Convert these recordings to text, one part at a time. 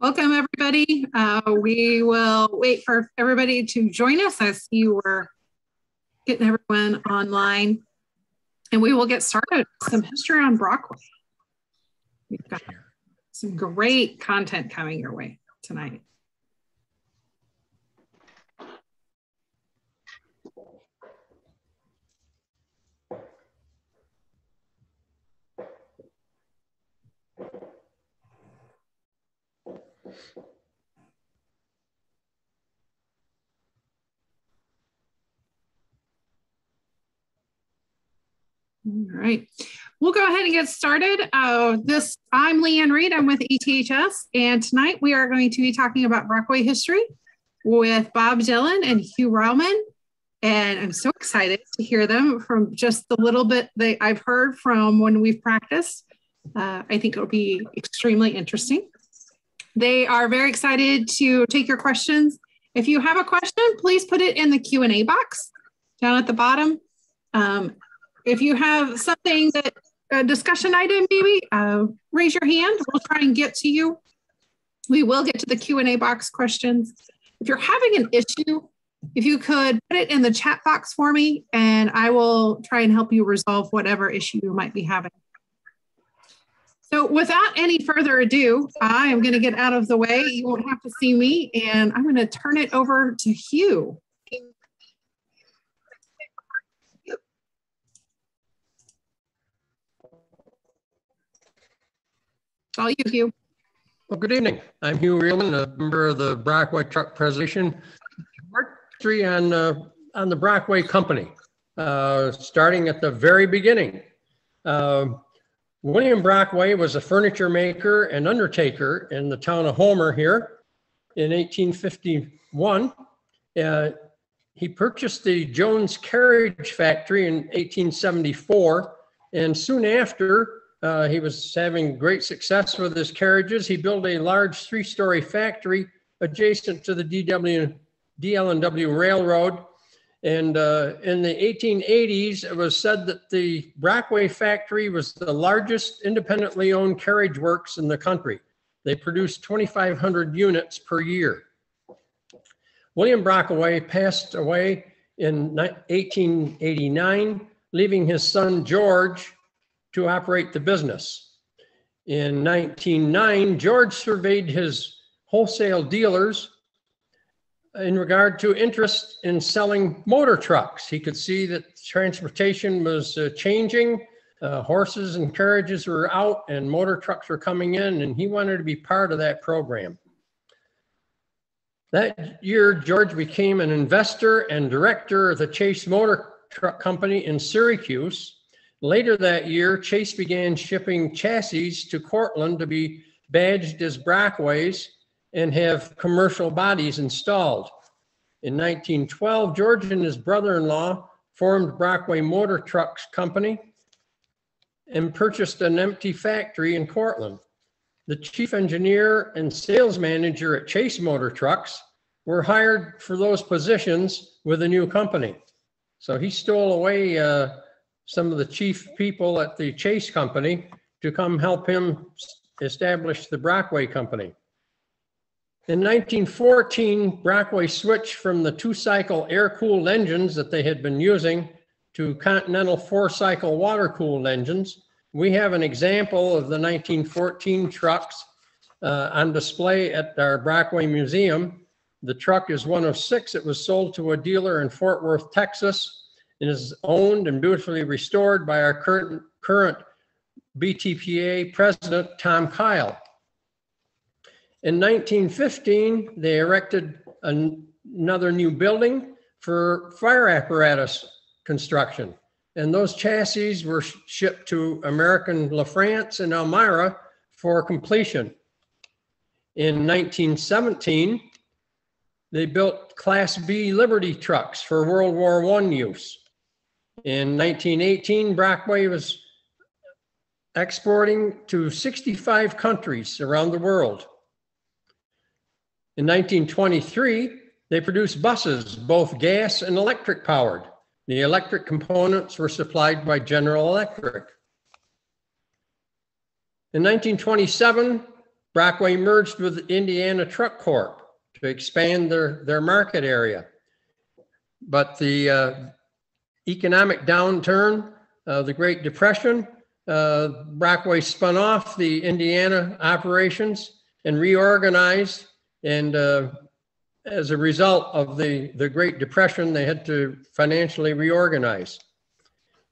Welcome, everybody. We will wait for everybody to join us. I see we're getting everyone online, and we will get started with some history on Brockway. We've got some great content coming your way tonight. All right, we'll go ahead and get started. I'm Leanne Reed, I'm with ETHS, and tonight we are going to be talking about Brockway history with Bob Dillion and Hugh Riehlman. And I'm so excited to hear them from just the little bit that I've heard from when we've practiced. I think it'll be extremely interesting. They are very excited to take your questions. If you have a question, please put it in the Q&A box down at the bottom. If you have something, a discussion item maybe, raise your hand. We'll try and get to you. We will get to the Q&A box questions. If you're having an issue, if you could put it in the chat box for me, and I will try and help you resolve whatever issue you might be having. So without any further ado, I am going to get out of the way. You won't have to see me, and I'm going to turn it over to Hugh. All you, Hugh. Well, good evening. I'm Hugh Riehlman, a member of the Brockway Truck Preservation. Part three on the Brockway Company, starting at the very beginning. William Brockway was a furniture maker and undertaker in the town of Homer here in 1851. He purchased the Jones Carriage Factory in 1874, and soon after, he was having great success with his carriages. He built a large three-story factory adjacent to the DL&W Railroad. And in the 1880s, it was said that the Brockway factory was the largest independently owned carriage works in the country. They produced 2,500 units per year. William Brockway passed away in 1889, leaving his son George to operate the business. In 1909, George surveyed his wholesale dealers in regard to interest in selling motor trucks. He could see that transportation was changing. Horses and carriages were out and motor trucks were coming in, and he wanted to be part of that program. That year, George became an investor and director of the Chase Motor Truck Company in Syracuse. Later that year, Chase began shipping chassis to Cortland to be badged as Brockways and have commercial bodies installed. In 1912, George and his brother-in-law formed Brockway Motor Trucks Company and purchased an empty factory in Cortland. The chief engineer and sales manager at Chase Motor Trucks were hired for those positions with the new company. So he stole away some of the chief people at the Chase Company to come help him establish the Brockway Company. In 1914, Brockway switched from the two-cycle air-cooled engines that they had been using to Continental four-cycle water-cooled engines. We have an example of the 1914 trucks on display at our Brockway Museum. The truck is one of six. It was sold to a dealer in Fort Worth, Texas, and is owned and beautifully restored by our current BTPA president, Tom Kyle. In 1915, they erected another new building for fire apparatus construction. And those chassis were shipped to American La France and Elmira for completion. In 1917, they built Class B Liberty trucks for World War I use. In 1918, Brockway was exporting to 65 countries around the world. In 1923, they produced buses, both gas and electric powered. The electric components were supplied by General Electric. In 1927, Brockway merged with Indiana Truck Corp to expand their market area. But the economic downturn, the Great Depression, Brockway spun off the Indiana operations and reorganized. And as a result of the Great Depression, they had to financially reorganize.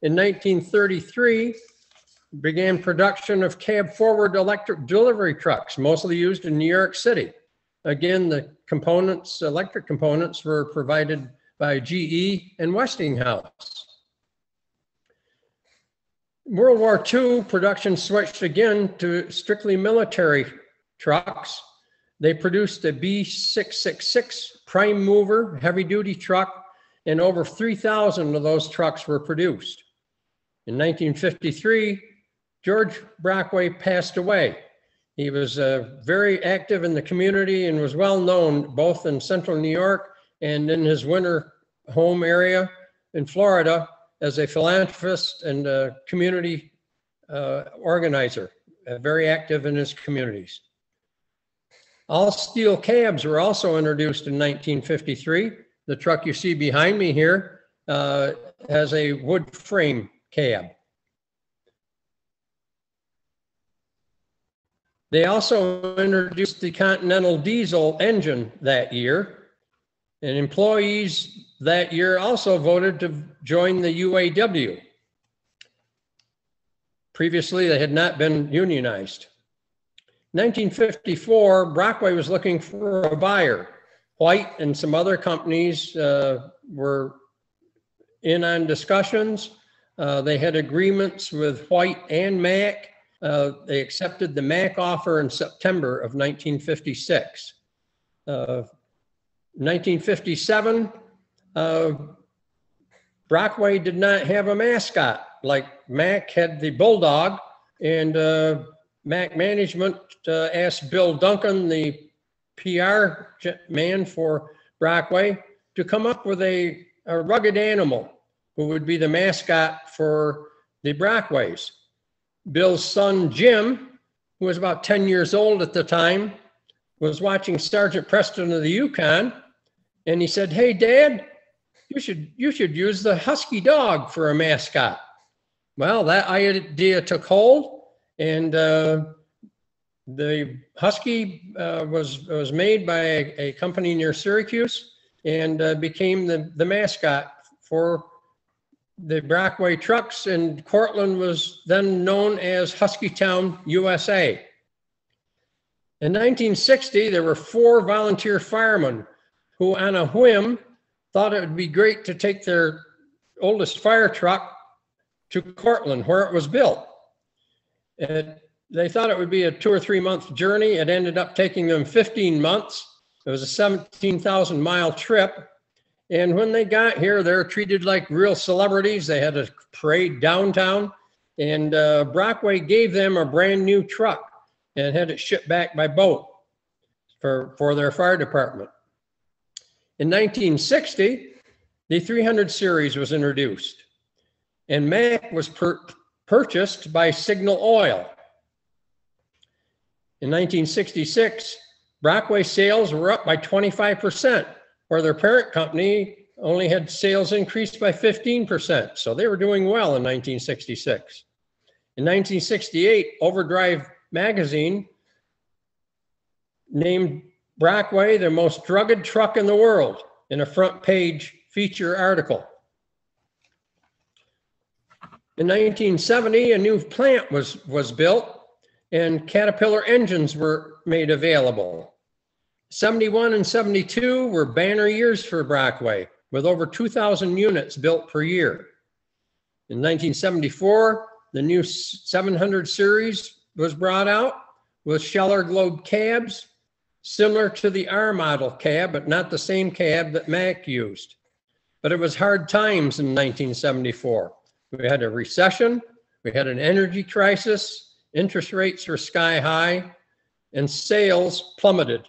In 1933, began production of cab-forward electric delivery trucks, mostly used in New York City. Again, the components, electric components, were provided by GE and Westinghouse. World War II, production switched again to strictly military trucks. They produced a B666 prime mover heavy-duty truck, and over 3,000 of those trucks were produced. In 1953, George Brockway passed away. He was very active in the community and was well known both in Central New York and in his winter home area in Florida as a philanthropist and a community organizer, very active in his communities. All steel cabs were also introduced in 1953. The truck you see behind me here has a wood frame cab. They also introduced the Continental diesel engine that year, and employees that year also voted to join the UAW. Previously, they had not been unionized. 1954, Brockway was looking for a buyer. White and some other companies were in on discussions. They had agreements with White and Mack. They accepted the Mack offer in September of 1956. 1957, Brockway did not have a mascot. Like Mack had the Bulldog, and Mack management asked Bill Duncan, the PR man for Brockway, to come up with a rugged animal who would be the mascot for the Brockways. Bill's son, Jim, who was about 10 years old at the time, was watching Sergeant Preston of the Yukon, and he said, "Hey, Dad, you should use the husky dog for a mascot." Well, that idea took hold, and the husky was made by a company near Syracuse and became the mascot for the Brockway trucks, and Cortland was then known as Husky Town, USA. In 1960, there were 4 volunteer firemen who, on a whim, thought it would be great to take their oldest fire truck to Cortland, where it was built. And they thought it would be a 2 or 3 month journey. It ended up taking them 15 months. It was a 17,000 mile trip. And when they got here, they were treated like real celebrities. They had a parade downtown, and Brockway gave them a brand new truck and had it shipped back by boat for their fire department. In 1960, the 300 series was introduced, and Mack was purchased by Signal Oil. In 1966, Brockway sales were up by 25%. Where their parent company only had sales increased by 15%. So they were doing well in 1966. In 1968, Overdrive magazine named Brockway the most drugged truck in the world in a front page feature article. In 1970, a new plant was built, and Caterpillar engines were made available. 71 and 72 were banner years for Brockway, with over 2,000 units built per year. In 1974, the new 700 series was brought out with Sheller Globe cabs, similar to the R model cab, but not the same cab that Mack used. But it was hard times in 1974. We had a recession, we had an energy crisis, interest rates were sky high, and sales plummeted.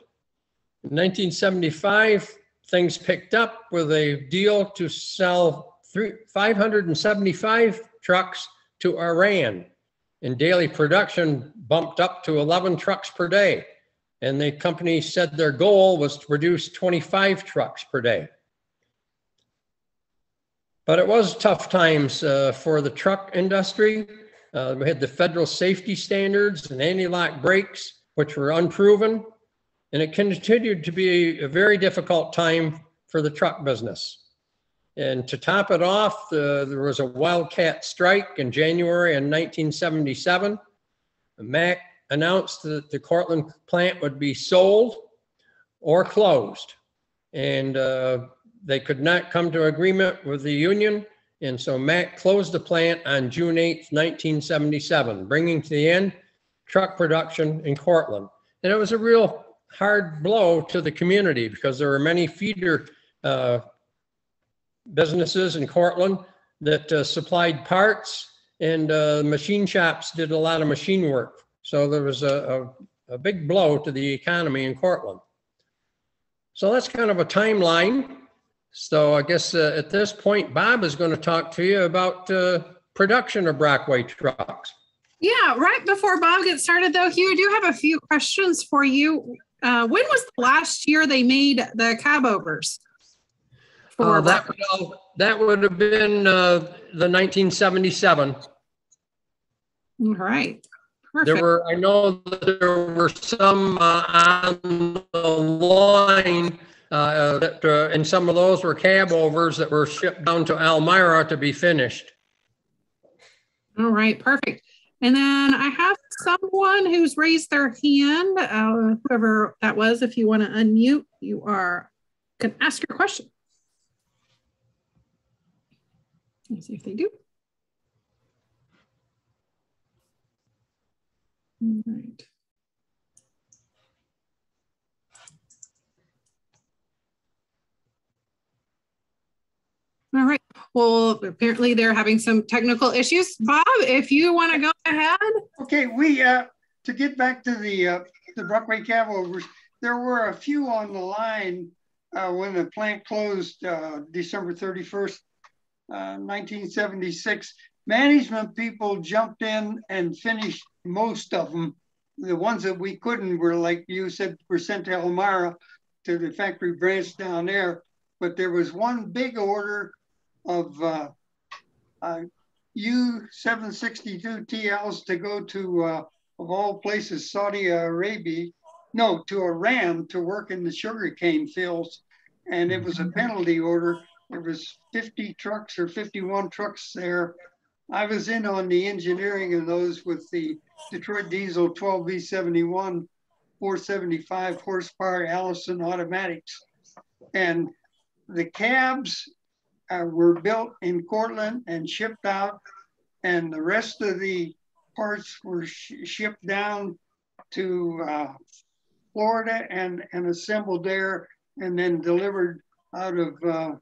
In 1975, things picked up with a deal to sell 575 trucks to Iran and daily production bumped up to 11 trucks per day. And the company said their goal was to produce 25 trucks per day. But it was tough times for the truck industry. We had the federal safety standards and anti-lock brakes, which were unproven. And it continued to be a very difficult time for the truck business. And to top it off, there was a wildcat strike in January in 1977. Mack announced that the Cortland plant would be sold or closed. And they could not come to agreement with the union. And so Mack closed the plant on June 8th, 1977, bringing to the end truck production in Cortland. And it was a real hard blow to the community because there were many feeder businesses in Cortland that supplied parts, and machine shops did a lot of machine work. So there was a big blow to the economy in Cortland. So that's kind of a timeline. So I guess at this point, Bob is going to talk to you about production of Brockway trucks. Yeah, right before Bob gets started though, Hugh, I do have a few questions for you. When was the last year they made the cab overs? That would have been the 1977. All right. Perfect. I know that there were some on the line, and some of those were cab overs that were shipped down to Elmira to be finished. All right, perfect. And then I have someone who's raised their hand, whoever that was. If you want to unmute, you can ask your question. Let's see if they do. All right. All right. Well, apparently they're having some technical issues. Bob, if you want to go ahead. Okay. We to get back to the Brockway cab overs, there were a few on the line when the plant closed December 31st. 1976, management people jumped in and finished most of them. The ones that we couldn't were, like you said, were sent to Elmira to the factory branch down there. But there was one big order of U-762 TLs to go to, of all places, Saudi Arabia, no, to Iran to work in the sugarcane fields. And it was a penalty order. There was 50 trucks or 51 trucks there. I was in on the engineering of those with the Detroit Diesel 12V71, 475 horsepower Allison automatics. And the cabs were built in Cortland and shipped out, and the rest of the parts were shipped down to Florida and assembled there and then delivered out of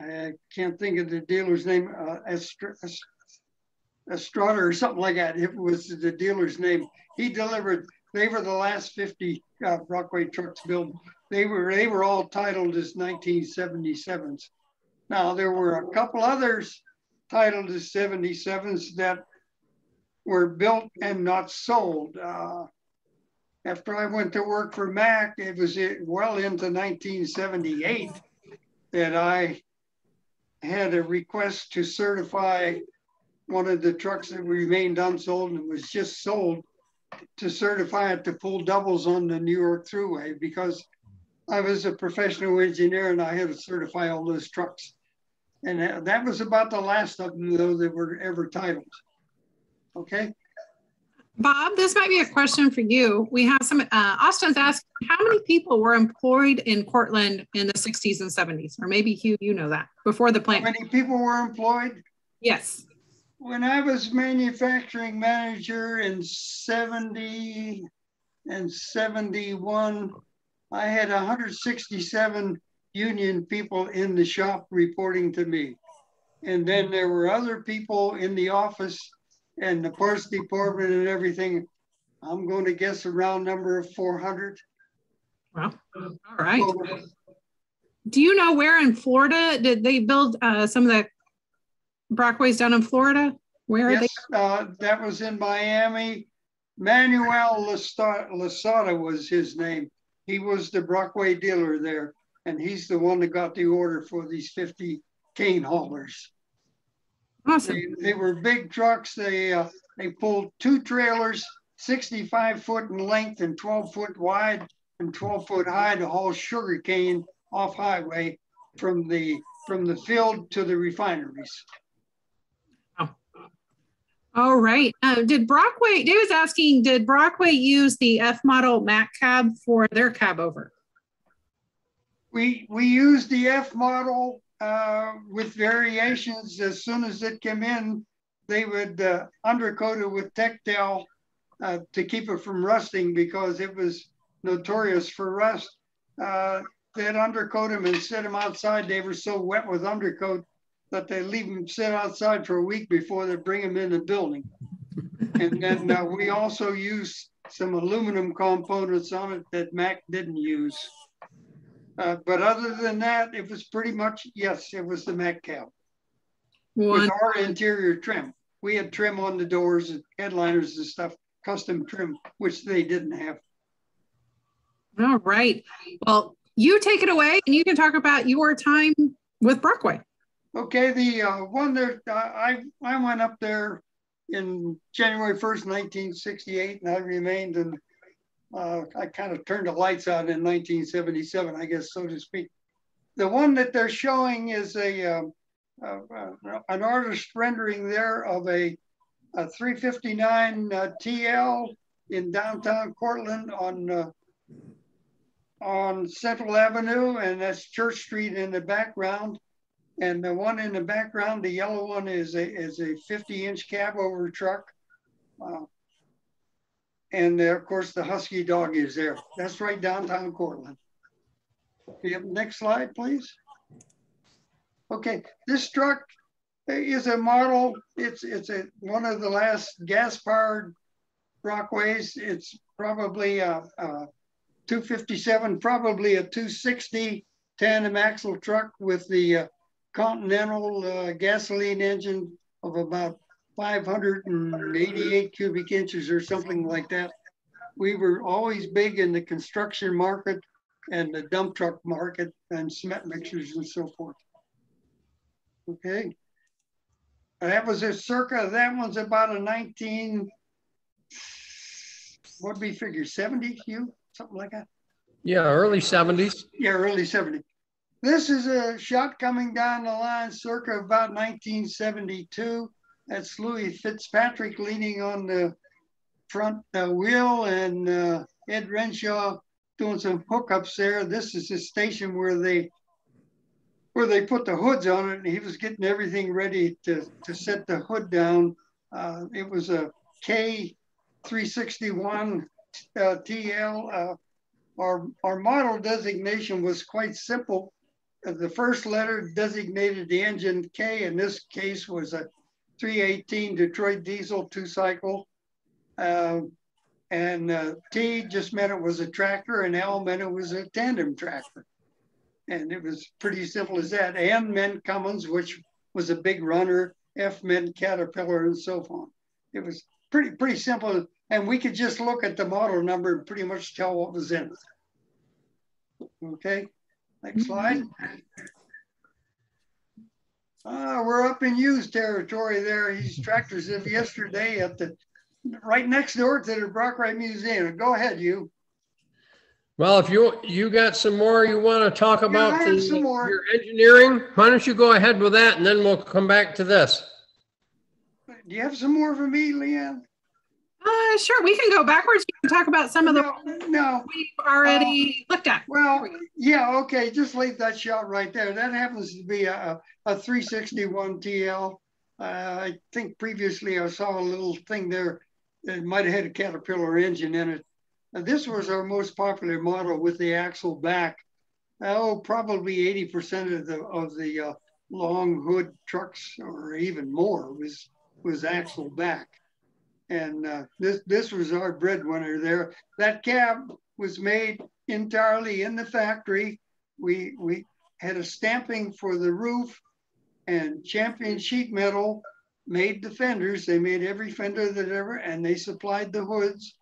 I can't think of the dealer's name, Estrada or something like that. It was the dealer's name. He delivered. They were the last 50 Brockway trucks built. They were all titled as 1977s. Now there were a couple others titled as 77s that were built and not sold. After I went to work for Mack, it was well into 1978 that I had a request to certify one of the trucks that remained unsold and was just sold, to certify it to pull doubles on the New York Thruway, because I was a professional engineer and I had to certify all those trucks. And that was about the last of them, though, that were ever titled. Okay? Bob, this might be a question for you. We have some, Austin's asked, how many people were employed in Cortland in the 60s and 70s? Or maybe Hugh, you know that, before the plant. How many people were employed? Yes. When I was manufacturing manager in 70 and 71, I had 167 union people in the shop reporting to me. And then there were other people in the office and the parts department and everything. I'm going to guess a round number of 400. Well, all right. Do you know where in Florida did they build some of the Brockways down in Florida? Where are they? That was in Miami. Manuel Lasada was his name. He was the Brockway dealer there, and he's the one that got the order for these 50 cane haulers. Awesome. They were big trucks. They pulled two trailers, 65 foot in length and 12 foot wide and 12 foot high, to haul sugar cane off highway from the field to the refineries. All right. Did Brockway, Dave was asking, did Brockway use the F model Mack cab for their cab over? We used the F model with variations. As soon as it came in, they would undercoat it with Tectel to keep it from rusting, because it was notorious for rust. They'd undercoat them and set them outside. They were so wet with undercoat that they leave them sit outside for a week before they bring them in the building. And then we also use some aluminum components on it that Mack didn't use. But other than that, it was pretty much, yes, it was the Mack cab. With our interior trim. We had trim on the doors and headliners and stuff, custom trim, which they didn't have. All right. Well, you take it away and you can talk about your time with Brockway. Okay, the one there, I went up there in January 1st, 1968, and I remained, and I kind of turned the lights out in 1977, I guess, so to speak. The one that they're showing is an artist rendering there of a 359 TL in downtown Cortland on Central Avenue, and that's Church Street in the background. And the one in the background, the yellow one, is a 50-inch cab over truck. And of course, the husky dog is there. That's right downtown Cortland. Next slide, please. Okay, this truck is a model. It's one of the last gas-powered Brockways. It's probably a 257, probably a 260 tandem axle truck with the Continental gasoline engine of about 588 cubic inches or something like that. We were always big in the construction market and the dump truck market and cement mixers and so forth. Okay. That was a circa, that one's about a 19, what do we figure, 70, Hugh? Something like that? Yeah, early 70s. Yeah, early 70s. This is a shot coming down the line circa about 1972. That's Louis Fitzpatrick leaning on the front wheel, and Ed Renshaw doing some hookups there. This is the station where they put the hoods on it, and he was getting everything ready to set the hood down. It was a K361 TL. Our model designation was quite simple. The first letter designated the engine K. In this case was a 318 Detroit Diesel two-cycle. T just meant it was a tractor, and L meant it was a tandem tractor. And it was pretty simple as that. N meant Cummins, which was a big runner. F meant Caterpillar, and so on. It was pretty simple. And we could just look at the model number and pretty much tell what was in it. Okay, next slide. We're up in used territory there. These tractors of yesterday at the right next door to the Brockway Museum. Go ahead, you. Well, if you got some more you want to talk about your engineering, why don't you go ahead with that, and then we'll come back to this. Do you have some more for me, Leanne? Sure, we can go backwards. You can talk about some of the we've already looked at. Well, yeah, okay, just leave that shot right there. That happens to be a 361 TL. I think previously I saw a little thing there that might have had a Caterpillar engine in it. This was our most popular model with the axle back. Probably 80% of the long hood trucks, or even more, was axle back. And this was our breadwinner there. That cab was made entirely in the factory. We had a stamping for the roof and champion sheet metal made the fenders. They made every fender that ever, and they supplied the hoods.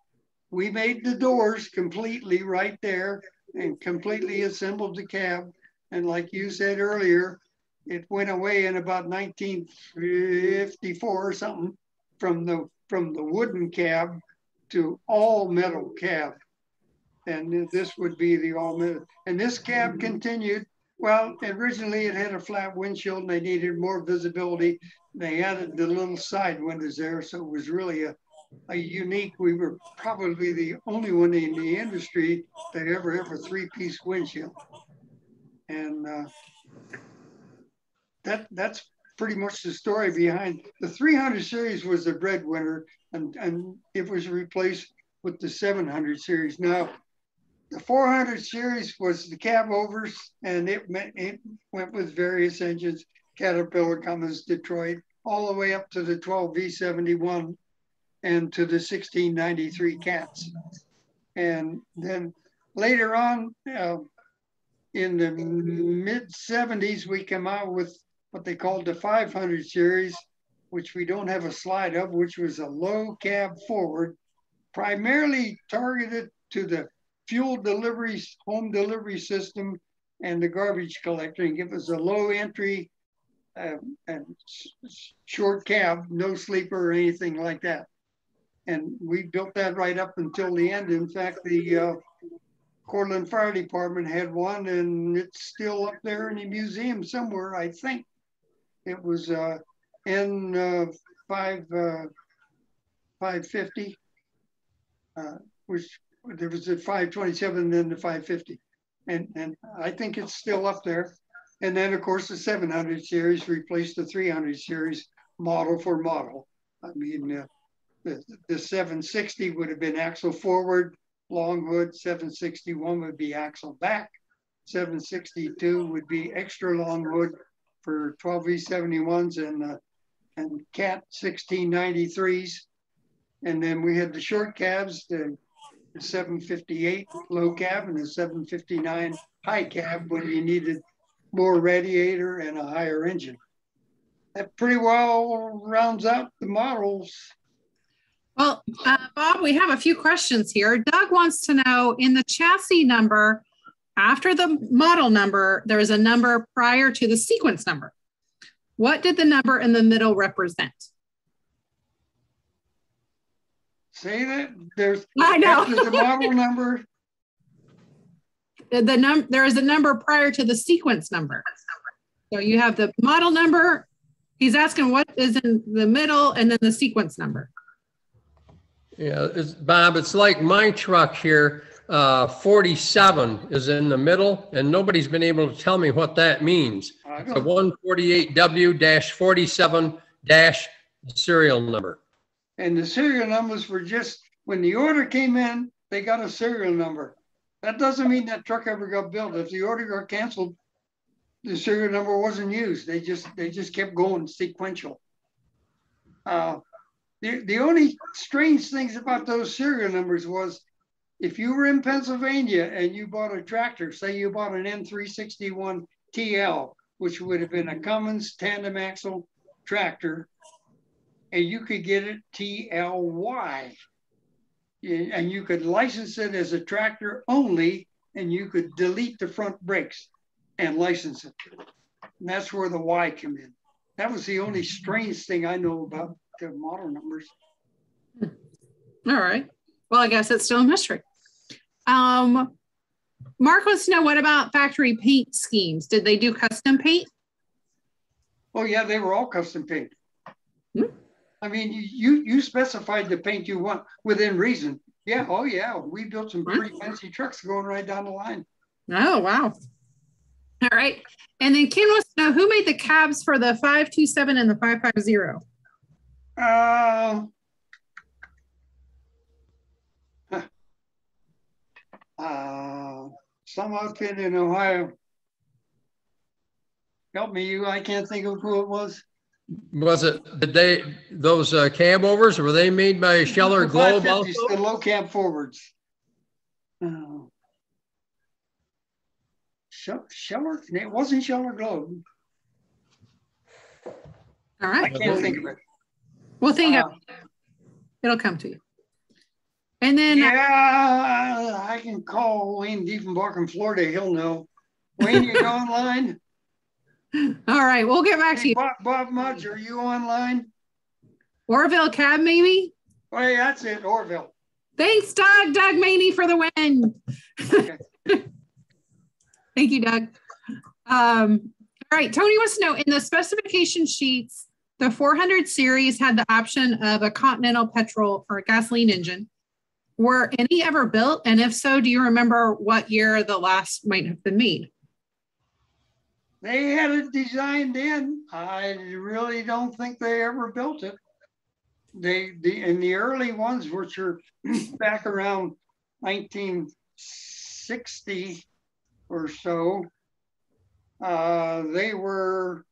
We made the doors completely right there and completely assembled the cab. And like you said earlier, it went away in about 1954 or something from the wooden cab to all metal cab. And this would be the all metal. And this cab continued. Well, originally it had a flat windshield and they needed more visibility. They added the little side windows there. So it was really a unique, we were probably the only one in the industry that ever had a three-piece windshield. And that's pretty much the story behind. The 300 series was the breadwinner and it was replaced with the 700 series. Now, the 400 series was the cab overs and it went with various engines, Caterpillar, Cummins, Detroit, all the way up to the 12V71 and to the 1693 Cats. And then later on, in the mid-70s, we came out with what they called the 500 series, which we don't have a slide of, which was a low cab forward, primarily targeted to the fuel deliveries, home delivery system, and the garbage collecting. It was a low entry and short cab, no sleeper or anything like that. And we built that right up until the end. In fact, the Cortland Fire Department had one and it's still up there in the museum somewhere, I think. It was N550, which there was a 527 and then the 550. And I think it's still up there. And then of course the 700 series replaced the 300 series model for model. I mean, the 760 would have been axle forward, long hood, 761 would be axle back, 762 would be extra long hood for 12V71s and Cat 1693s. And then we had the short cabs, the 758 low cab and the 759 high cab when you needed more radiator and a higher engine. That pretty well rounds out the models. Well, Bob, we have a few questions here. Doug wants to know, in the chassis number, after the model number, there is a number prior to the sequence number. What did the number in the middle represent? Say that? There's I know. After the model number. There is a number prior to the sequence number. So you have the model number. He's asking what is in the middle and then the sequence number. Yeah, Bob, it's like my truck here, 47 is in the middle, and nobody's been able to tell me what that means. It's a 148W-47- serial number. And the serial numbers were just, when the order came in, they got a serial number. That doesn't mean that truck ever got built. If the order got canceled, the serial number wasn't used. They just kept going sequential. The only strange things about those serial numbers was if you were in Pennsylvania and you bought a tractor, say you bought an N361 TL, which would have been a Cummins tandem axle tractor, and you could get it TLY. And you could license it as a tractor only, and you could delete the front brakes and license it. And that's where the Y came in. That was the only strange thing I know about the model numbers. All right. Well, I guess it's still a mystery. Mark wants to know, what about factory paint schemes? Did they do custom paint? Oh yeah, they were all custom paint. Hmm? I mean, you specified the paint you want within reason. Yeah, oh yeah, we built some pretty fancy trucks going right down the line. Oh, wow. All right. And then Ken wants to know, who made the cabs for the 527 and the 550? Some outfit in Ohio. Help me, you. I can't think of who it was. Was it those cab overs? Were they made by Sheller Globe? Also? The low cab forwards. Sheller. It wasn't Sheller Globe. All right. I can't think of it. Well, think of it. It'll come to you. And then yeah, I can call Wayne Diefenbach in Florida. He'll know. Wayne, you online? All right, we'll get back to you. Bob Mudge, are you online? Orville Cab, maybe? Oh, yeah, that's it, Orville. Thanks, Doug. Doug Maney for the win. Okay. Thank you, Doug. All right, Tony wants to know, in the specification sheets, the 400 series had the option of a Continental petrol or a gasoline engine. Were any ever built? And if so, do you remember what year the last might have been made? They had it designed in. I really don't think they ever built it. The early ones, which are back around 1960 or so, they were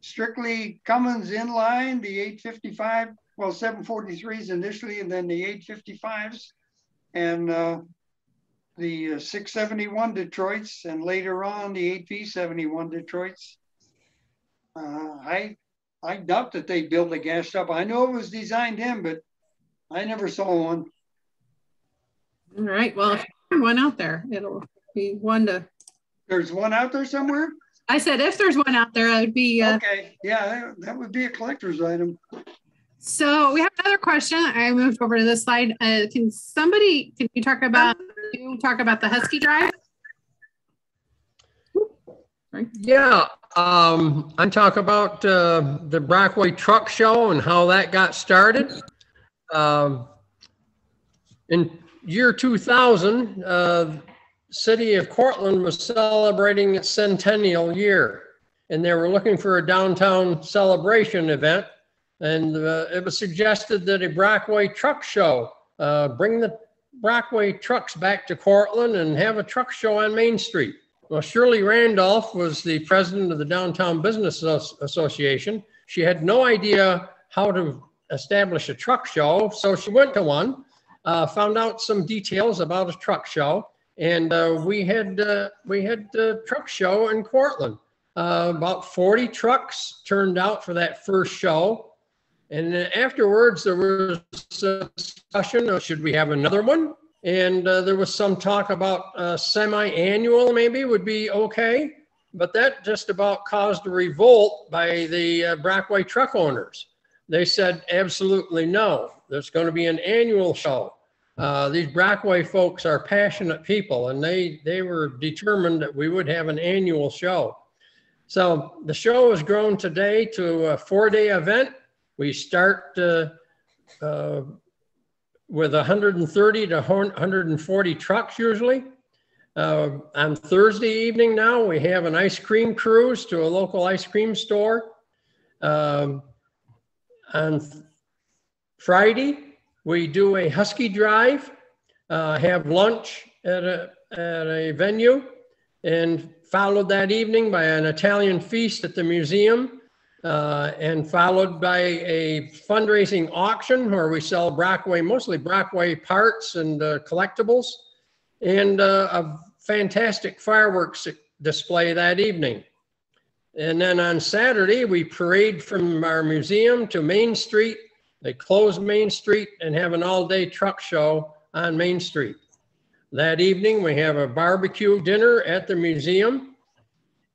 strictly Cummins inline, the 855, well, 743s initially, and then the 855s, and the 671 Detroits, and later on the 8P71 Detroits. I doubt that they built a gas shop. I know it was designed in, but I never saw one. All right, well, if there's one out there, it'll be one to... There's one out there somewhere? I said if there's one out there, I'd be... Okay, yeah, that would be a collector's item. So we have another question. I moved over to this slide. Can you talk about the Husky Drive? Sorry. Yeah. I talk about the Brockway Truck Show and how that got started. In year 2000, city of Cortland was celebrating its centennial year, and they were looking for a downtown celebration event, and it was suggested that a Brockway Truck Show, bring the Brockway trucks back to Cortland and have a truck show on Main Street. Well, Shirley Randolph was the president of the Downtown Business Association. She had no idea how to establish a truck show, so she went to one, found out some details about a truck show, and we had the truck show in Cortland. About 40 trucks turned out for that first show, and then afterwards there was a discussion of should we have another one? And there was some talk about semi-annual maybe would be okay, but that just about caused a revolt by the Brockway truck owners. They said, absolutely no, there's going to be an annual show. These Brockway folks are passionate people, and they were determined that we would have an annual show. So the show has grown today to a 4-day event. We start with 130 to 140 trucks usually. On Thursday evening now, we have an ice cream cruise to a local ice cream store. On Friday, we do a Husky Drive, have lunch at a venue, and followed that evening by an Italian feast at the museum. And followed by a fundraising auction where we sell Brockway, mostly Brockway parts and collectibles, and a fantastic fireworks display that evening. And then on Saturday, we parade from our museum to Main Street. They close Main Street and have an all-day truck show on Main Street. That evening, we have a barbecue dinner at the museum.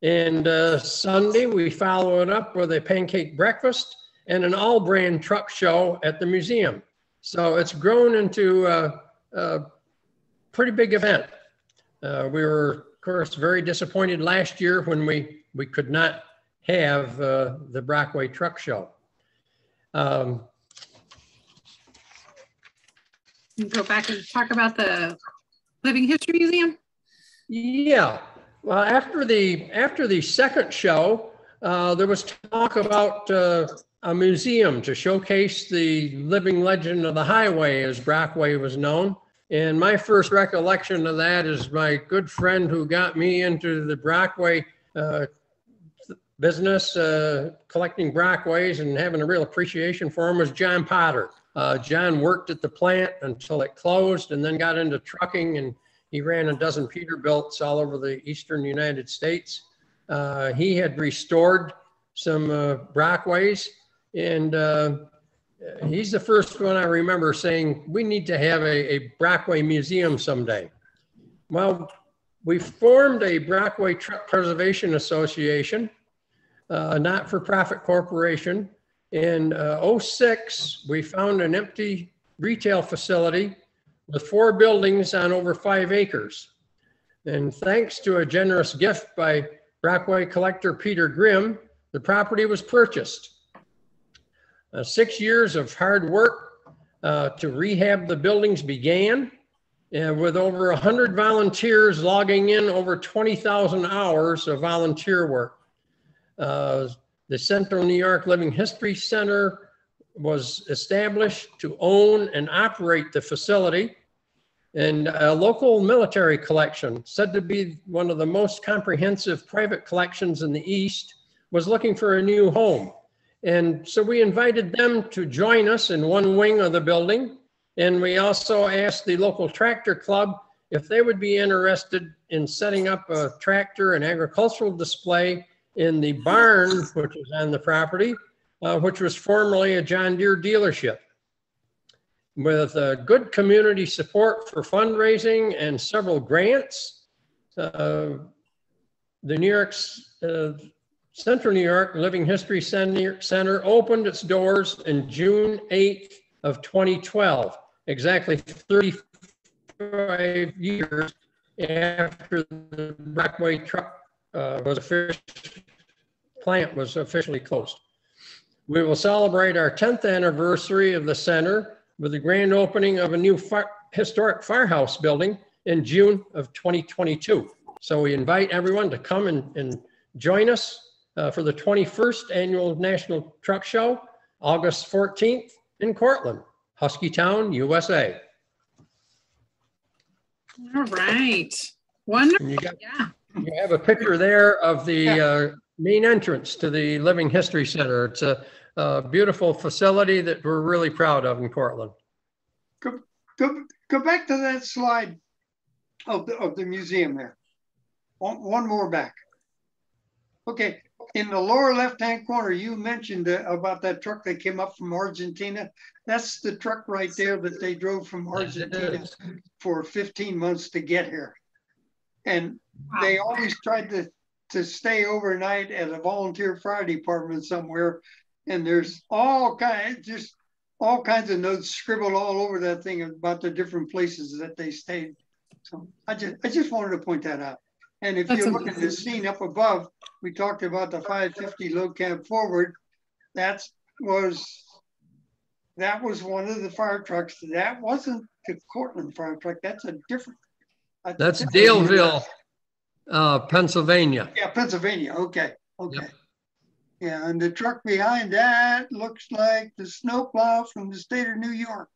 And Sunday, we follow it up with a pancake breakfast and an all-brand truck show at the museum. So it's grown into a pretty big event. We were, of course, very disappointed last year when we could not have the Brockway Truck Show. You can go back and talk about the Living History Museum? Yeah. Well, after the second show, there was talk about a museum to showcase the living legend of the highway, as Brockway was known. And my first recollection of that is my good friend who got me into the Brockway business, collecting Brockways and having a real appreciation for them, was John Potter. John worked at the plant until it closed and then got into trucking, and he ran a dozen Peterbilts all over the eastern United States. He had restored some Brockways, and he's the first one I remember saying, we need to have a Brockway museum someday. Well, we formed a Brockway Truck Preservation Association, a not-for-profit corporation. In 06, we found an empty retail facility with 4 buildings on over 5 acres. And thanks to a generous gift by Brockway collector Peter Grimm, the property was purchased. 6 years of hard work to rehab the buildings began, and with over 100 volunteers logging in over 20,000 hours of volunteer work. The Central New York Living History Center was established to own and operate the facility, and a local military collection, said to be one of the most comprehensive private collections in the East, was looking for a new home. And so we invited them to join us in one wing of the building. And we also asked the local tractor club if they would be interested in setting up a tractor and agricultural display in the barn, which was on the property, which was formerly a John Deere dealership. With good community support for fundraising and several grants, the Central New York Living History Center opened its doors in June 8th of 2012, exactly 35 years after the Brockway truck plant was officially closed. We will celebrate our 10th anniversary of the center with the grand opening of a new historic firehouse building in June of 2022. So we invite everyone to come and join us for the 21st Annual National Truck Show, August 14th in Cortland, Huskytown, USA. All right, wonderful, you have a picture there of the main entrance to the Living History Center. It's a beautiful facility that we're really proud of in Cortland. Go back to that slide of the museum there. One more back. Okay. In the lower left-hand corner, you mentioned about that truck that came up from Argentina. That's the truck right there that they drove from Argentina for 15 months to get here. And they always tried to stay overnight at a volunteer fire department somewhere. And there's all kinds of notes scribbled all over that thing about the different places that they stayed. So I just wanted to point that out. And if you look at the scene up above, we talked about the 550 low cab forward. That was one of the fire trucks. That wasn't the Cortland fire truck. That's a different. That's Daleville, Pennsylvania. Yeah, Pennsylvania. Okay. Okay. Yep. Yeah, and the truck behind that looks like the snowplow from the state of New York.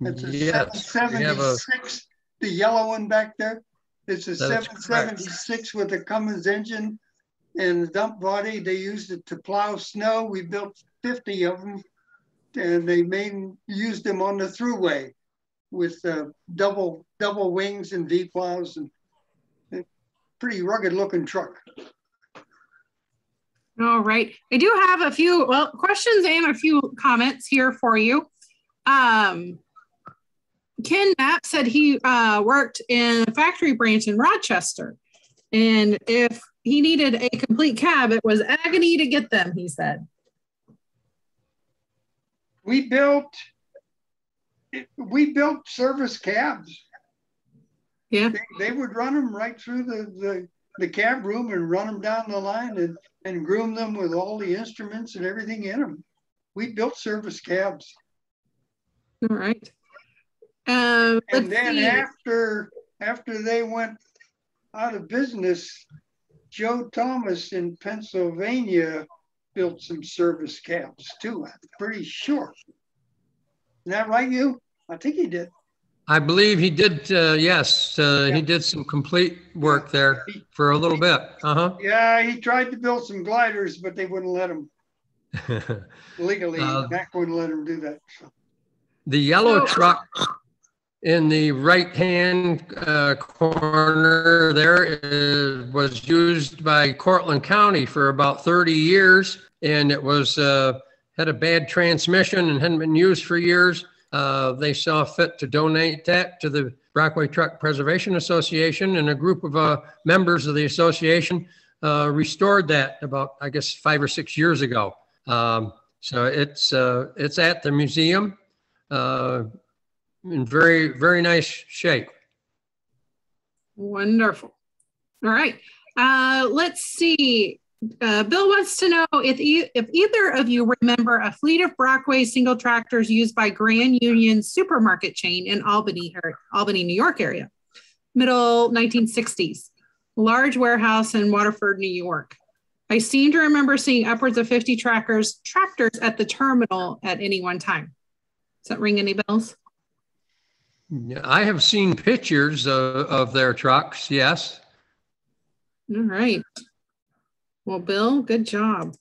That's a 776. The yellow one back there. It's a 776 with a Cummins engine and the dump body. They used it to plow snow. We built 50 of them, and they used them on the thruway with double wings and V plows, and a pretty rugged looking truck. All right, I do have a few questions and a few comments here for you. Ken Knapp said he worked in a factory branch in Rochester, and if he needed a complete cab, it was agony to get them, he said. We built service cabs. Yeah. They would run them right through the cab room and run them down the line and groom them with all the instruments and everything in them. We built service cabs. All right. And then after they went out of business, Joe Thomas in Pennsylvania built some service cabs too, I'm pretty sure. Isn't that right, you? I think he did. I believe he did, yes. Yeah. He did some complete work there for a little bit. Uh-huh. Yeah, he tried to build some gliders, but they wouldn't let him. Legally, Mack wouldn't let him do that. So. The yellow truck in the right-hand corner there was used by Cortland County for about 30 years, and it was had a bad transmission and hadn't been used for years. They saw fit to donate that to the Brockway Truck Preservation Association, and a group of members of the association restored that about, I guess, 5 or 6 years ago. So it's at the museum in very, very nice shape. Wonderful. All right. Let's see. Bill wants to know if either of you remember a fleet of Brockway single tractors used by Grand Union supermarket chain in Albany, New York area, middle 1960s, large warehouse in Waterford, New York. I seem to remember seeing upwards of 50 tractors at the terminal at any one time. Does that ring any bells? I have seen pictures of their trucks, yes. All right. Well, Bill, good job.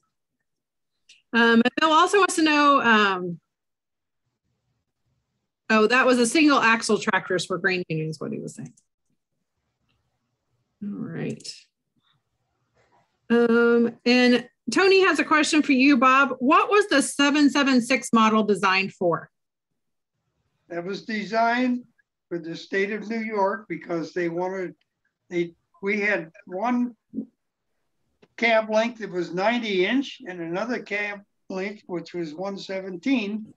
And Bill also wants to know, oh, that was a single axle tractors for Grand Union is what he was saying. All right. And Tony has a question for you, Bob. What was the 776 model designed for? That was designed for the state of New York because they wanted, we had one cab length that was 90-inch and another cab length which was 117,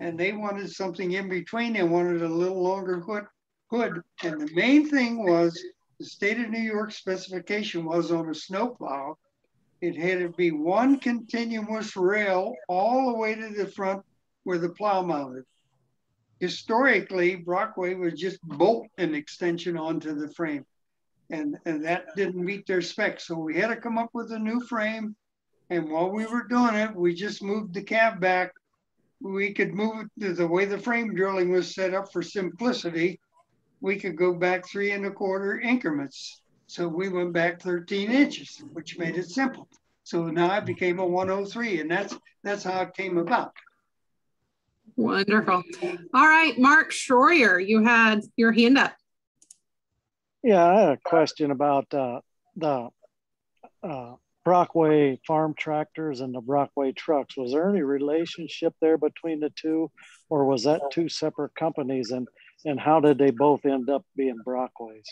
and they wanted something in between. They wanted a little longer hood, and the main thing was the state of New York specification was on a snowplow, it had to be one continuous rail all the way to the front where the plow mounted. Historically, Brockway was just bolt an extension onto the frame, and that didn't meet their specs. So we had to come up with a new frame, and while we were doing it, we just moved the cab back. We could move it to the way the frame drilling was set up for simplicity. We could go back 3¼ increments. So we went back 13 inches, which made it simple. So now it became a 103, and that's how it came about. Wonderful. All right, Mark Schroyer, you had your hand up. Yeah, I had a question about the Brockway farm tractors and the Brockway trucks. Was there any relationship there between the two, or was that two separate companies? And how did they both end up being Brockways?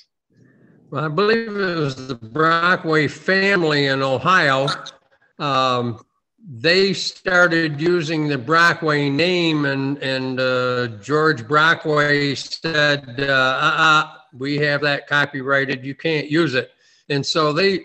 Well, I believe it was the Brockway family in Ohio. They started using the Brockway name, and George Brockway said, we have that copyrighted, you can't use it. And so they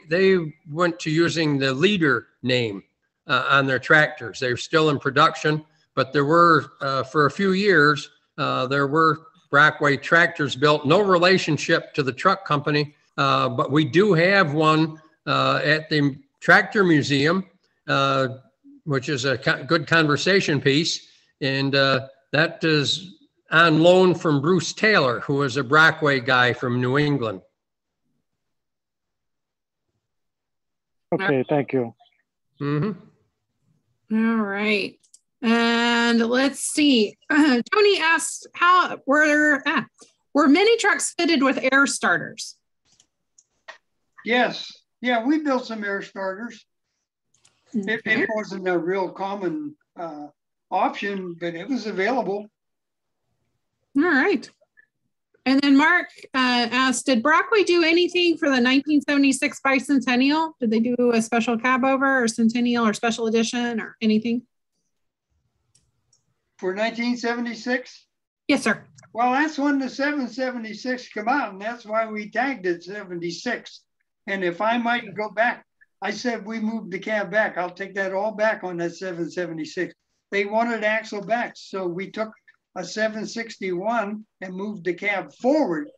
went to using the Leader name on their tractors. They were still in production, but there were, for a few years, there were Brockway tractors built, no relationship to the truck company, but we do have one at the Tractor Museum, which is a good conversation piece. And that is on loan from Bruce Taylor, who was a Brockway guy from New England. Okay, thank you. Mm-hmm. All right. And let's see, Tony asked, how were many trucks fitted with air starters? Yes. Yeah, we built some air starters. Okay. It wasn't a real common option, but it was available. All right. And then Mark asked, did Brockway do anything for the 1976 bicentennial? Did they do a special cab over or centennial or special edition or anything? For 1976? Yes, sir. Well, that's when the 776 came out, and that's why we tagged it 76. And if I might go back, I said we moved the cab back. I'll take that all back on that 776. They wanted axle back, so we took a 761 and moved the cab forward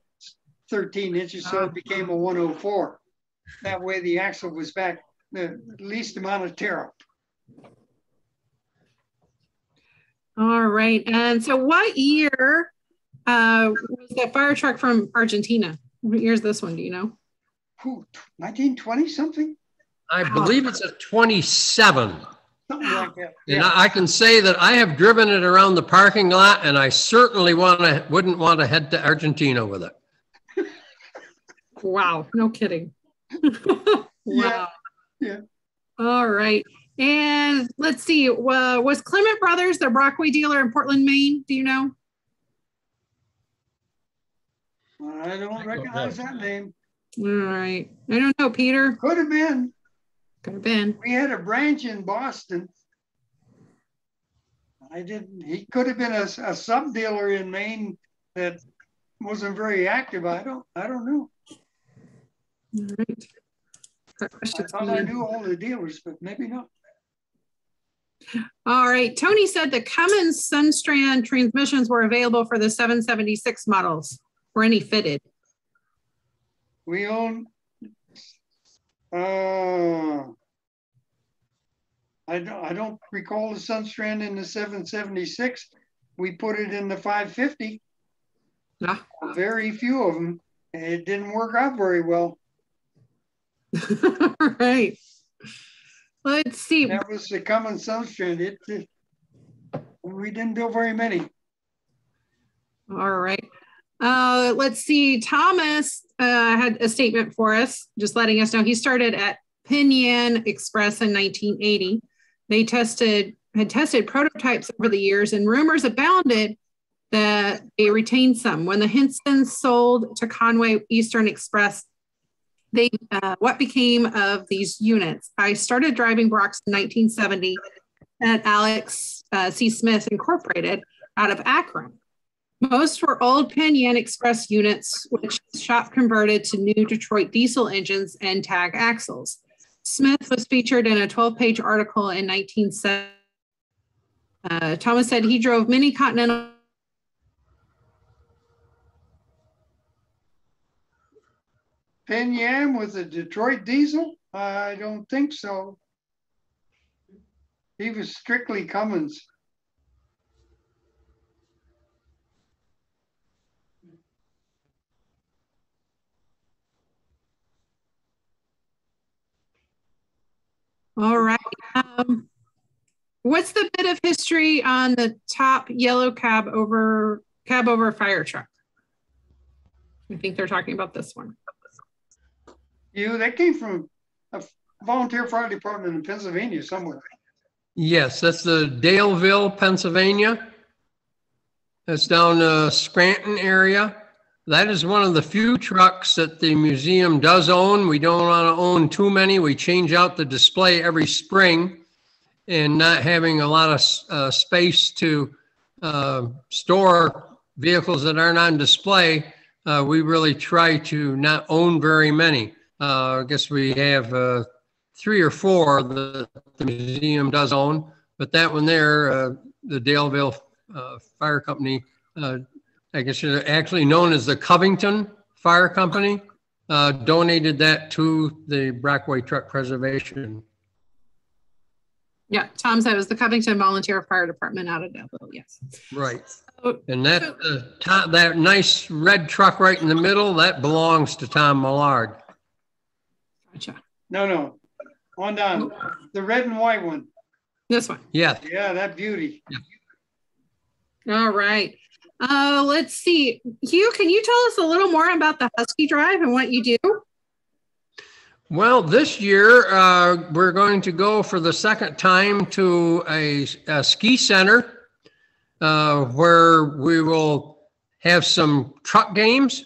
13 inches, so it became a 104. That way the axle was back, the least amount of tear up. All right. And so what year was that fire truck from Argentina? What year is this one? Do you know? 1920 something? I believe it's a 27. Something like that. Yeah. And I can say that I have driven it around the parking lot, and I certainly wouldn't want to head to Argentina with it. Wow. No kidding. Wow. Yeah. Yeah. All right. And let's see, was Clement Brothers their Brockway dealer in Portland, Maine? Do you know? I don't recognize that name. All right. I don't know, Peter. Could have been. Could have been. We had a branch in Boston. I didn't. He could have been a sub dealer in Maine that wasn't very active. I don't know. All right. I thought I knew all the dealers, but maybe not. All right. Tony said the Cummins Sunstrand transmissions were available for the 776 models. Were any fitted? We own. I don't recall the Sunstrand in the 776. We put it in the 550. Nah. Very few of them. It didn't work out very well. Right. Let's see. That was the common Sunstrand. We didn't do very many. All right. Let's see. Thomas had a statement for us, just letting us know he started at Penn Yan Express in 1980. They had tested prototypes over the years, and rumors abounded that they retained some. When the Hinsons sold to Conway Eastern Express, they what became of these units? I started driving Brocks in 1970 at Alex C. Smith Incorporated out of Akron. Most were old Penn Yan Express units, which the shop converted to new Detroit diesel engines and tag axles. Smith was featured in a 12-page article in 1970. Thomas said he drove many Continental. Penn Yan was a Detroit diesel? I don't think so. He was strictly Cummins. All right. What's the bit of history on the top yellow cab over fire truck? I think they're talking about this one. You, that came from a volunteer fire department in Pennsylvania somewhere. Yes, that's the Daleville, Pennsylvania. That's down the Scranton area. That is one of the few trucks that the museum does own. We don't want to own too many. We change out the display every spring, and not having a lot of space to store vehicles that aren't on display, we really try to not own very many. I guess we have 3 or 4 that the museum does own, but that one there, the Daleville Fire Company, I guess it's actually known as the Covington Fire Company, donated that to the Brockway Truck Preservation. Yeah, Tom said it was the Covington Volunteer Fire Department out of Deville, yes. Right, and that, that nice red truck right in the middle, that belongs to Tom Millard. Gotcha. No, on down, the red and white one. This one? Yeah. Yeah, that beauty. Yeah. All right. Let's see. Hugh, can you tell us a little more about the Husky Drive and what you do? Well, this year we're going to go for the second time to a ski center where we will have some truck games.